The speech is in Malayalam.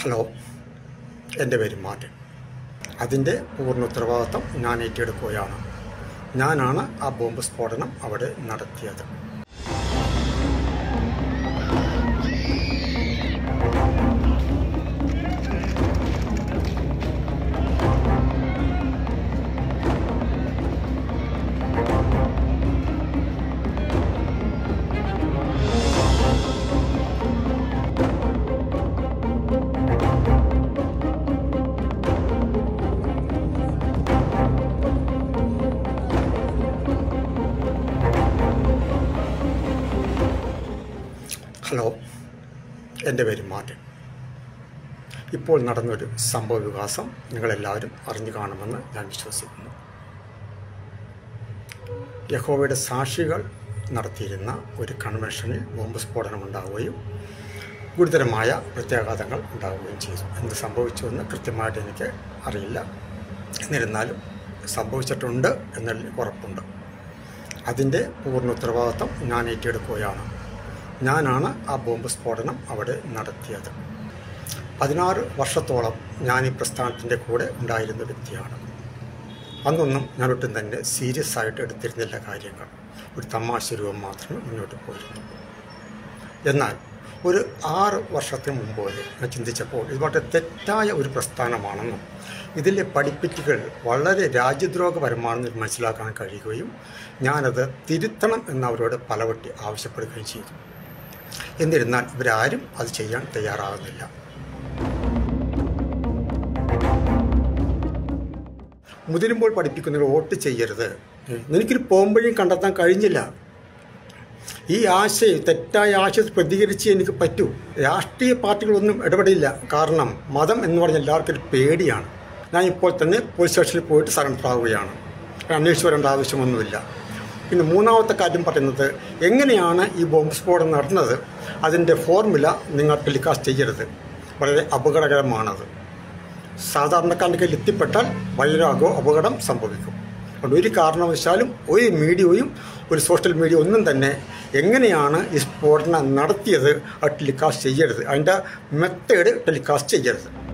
ഹലോ, എൻ്റെ പേര് മാർട്ടിൻ. അതിൻ്റെ പൂർണ്ണ ഉത്തരവാദിത്തം ഞാൻ ഏറ്റെടുക്കുകയാണ്. ഞാനാണ് ആ ബോംബ് സ്ഫോടനം അവിടെ നടത്തിയത്. ഹലോ, എൻ്റെ പേര് മാർട്ടിൻ. ഇപ്പോൾ നടന്നൊരു സംഭവ വികാസം നിങ്ങളെല്ലാവരും അറിഞ്ഞു കാണുമെന്ന് ഞാൻ വിശ്വസിക്കുന്നു. യഹോവയുടെ സാക്ഷികൾ നടത്തിയിരുന്ന ഒരു കൺവെൻഷനിൽ ബോംബ് സ്ഫോടനം ഉണ്ടാവുകയും ഗുരുതരമായ പ്രത്യാഘാതങ്ങൾ ഉണ്ടാവുകയും ചെയ്തു. എന്ത് സംഭവിച്ചുവെന്ന് കൃത്യമായിട്ട് എനിക്ക് അറിയില്ല. എന്നിരുന്നാലും സംഭവിച്ചിട്ടുണ്ട് എന്നതിൽ ഉറപ്പുണ്ട്. അതിൻ്റെ പൂർണ്ണ ഉത്തരവാദിത്തം ഞാൻ ഏറ്റെടുക്കുകയാണ്. ഞാനാണ് ആ ബോംബ് സ്ഫോടനം അവിടെ നടത്തിയത്. 16 വർഷത്തോളം ഞാൻ ഈ പ്രസ്ഥാനത്തിൻ്റെ കൂടെ ഉണ്ടായിരുന്ന വ്യക്തിയാണ്. അന്നൊന്നും ഞാനൊട്ടും തന്നെ സീരിയസ് ആയിട്ട് എടുത്തിരുന്നില്ല കാര്യങ്ങൾ. ഒരു തമാശ രൂപം മാത്രമേ മുന്നോട്ട് പോയിരുന്നു. എന്നാൽ ഒരു 6 വർഷത്തിന് മുമ്പ് വരെ ഞാൻ ചിന്തിച്ചപ്പോൾ ഇത് വളരെ തെറ്റായ ഒരു പ്രസ്ഥാനമാണെന്നും ഇതിലെ പഠിപ്പിക്കൽ വളരെ രാജ്യദ്രോഹപരമാണെന്ന് മനസ്സിലാക്കാൻ കഴിയുകയും ഞാനത് തിരുത്തണം എന്ന് അവരോട് പലവട്ടി ആവശ്യപ്പെടുകയും ചെയ്തു. എന്നിരുന്നാൽ ഇവരാരും അത് ചെയ്യാൻ തയ്യാറാകുന്നില്ല. മുതിരുമ്പോൾ പഠിപ്പിക്കുന്നവർ വോട്ട് ചെയ്യരുത്, എനിക്കൊരു പോംവഴിയും കണ്ടെത്താൻ കഴിഞ്ഞില്ല. ഈ ആശയം, തെറ്റായ ആശയത്തിൽ പ്രതികരിച്ച് എനിക്ക് പറ്റൂ. രാഷ്ട്രീയ പാർട്ടികളൊന്നും ഇടപെടില്ല. കാരണം മതം എന്ന് പറഞ്ഞാൽ എല്ലാവർക്കും ഒരു പേടിയാണ്. ഞാൻ ഇപ്പോൾ തന്നെ പോലീസ് സ്റ്റേഷനിൽ പോയിട്ട് സറണ്ടറാവുകയാണ്. അന്വേഷിച്ച് വരേണ്ട ആവശ്യമൊന്നുമില്ല. പിന്നെ മൂന്നാമത്തെ കാര്യം പറയുന്നത്, എങ്ങനെയാണ് ഈ ബോംബ് സ്ഫോടനം നടന്നത്, അതിൻ്റെ ഫോർമുല നിങ്ങൾ ടെലികാസ്റ്റ് ചെയ്യരുത്. വളരെ അപകടകരമാണത്. സാധാരണക്കാരൻ്റെ കയ്യിൽ എത്തിപ്പെട്ടാൽ വൈരാഗോ അപകടം സംഭവിക്കും. അതുകൊണ്ട് ഒരു കാരണവശാലും ഒരു മീഡിയയും ഒരു സോഷ്യൽ മീഡിയ ഒന്നും തന്നെ എങ്ങനെയാണ് ഈ സ്ഫോടനം നടത്തിയത് അത് ടെലികാസ്റ്റ് ചെയ്യരുത്. അതിൻ്റെ മെത്തേഡ് ടെലികാസ്റ്റ് ചെയ്യരുത്.